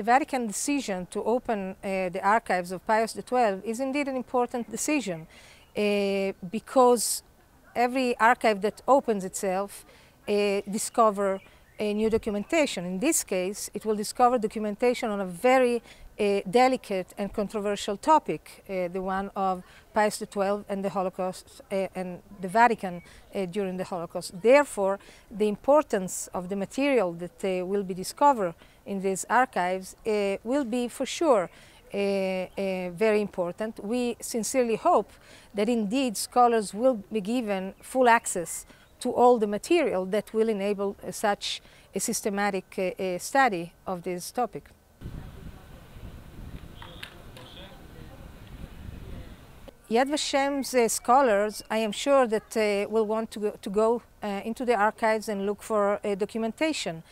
The Vatican decision to open the archives of Pius XII is indeed an important decision because every archive that opens itself discovers a new documentation. In this case, it will discover documentation on a very delicate and controversial topic, the one of Pius XII and the Holocaust and the Vatican during the Holocaust. Therefore, the importance of the material that will be discovered in these archives will be for sure very important. We sincerely hope that indeed scholars will be given full access to all the material that will enable such a systematic study of this topic. Yad Vashem's scholars, I am sure that will want to go into the archives and look for documentation.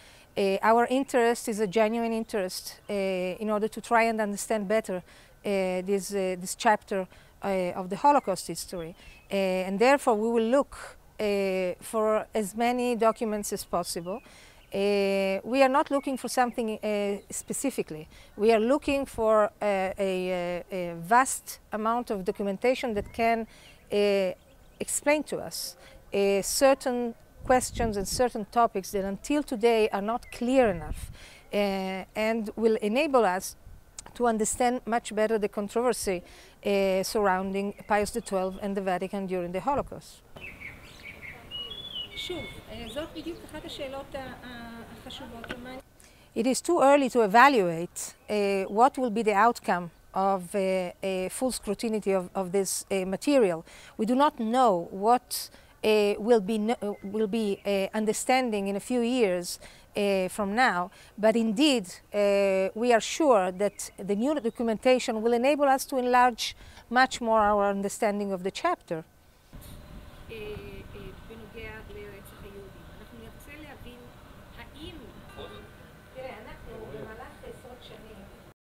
Our interest is a genuine interest in order to try and understand better this chapter of the Holocaust history. And therefore we will look for as many documents as possible. We are not looking for something specifically. We are looking for a vast amount of documentation that can explain to us certain questions and certain topics that until today are not clear enough and will enable us to understand much better the controversy surrounding Pius XII and the Vatican during the Holocaust. It is too early to evaluate what will be the outcome of a full scrutiny of this material. We do not know what will be understanding in a few years from now, but indeed we are sure that the new documentation will enable us to enlarge much more our understanding of the chapter.